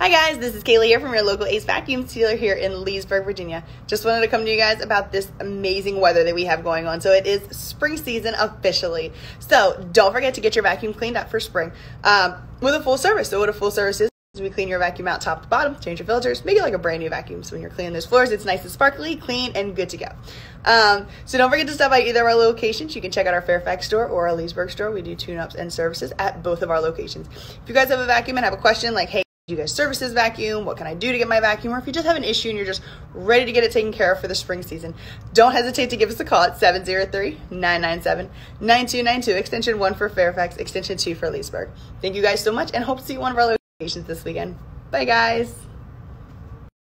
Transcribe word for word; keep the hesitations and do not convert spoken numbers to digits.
Hi guys, this is Kaylee here from your local Ace Vacuum Dealer here in Leesburg, Virginia. Just wanted to come to you guys about this amazing weather that we have going on. So it is spring season officially. So don't forget to get your vacuum cleaned up for spring um, with a full service. So what a full service is, is we clean your vacuum out top to bottom, change your filters, make it like a brand new vacuum. So when you're cleaning those floors, it's nice and sparkly, clean, and good to go. Um, so don't forget to stop by either of our locations. You can check out our Fairfax store or our Leesburg store. We do tune-ups and services at both of our locations. If you guys have a vacuum and have a question like, hey, do you guys service this vacuum? What can I do to get my vacuum? Or if you just have an issue and you're just ready to get it taken care of for the spring season, don't hesitate to give us a call at seven zero three, nine nine seven, nine two nine two, extension one for Fairfax, extension two for Leesburg. Thank you guys so much and hope to see one of our locations this weekend. Bye guys.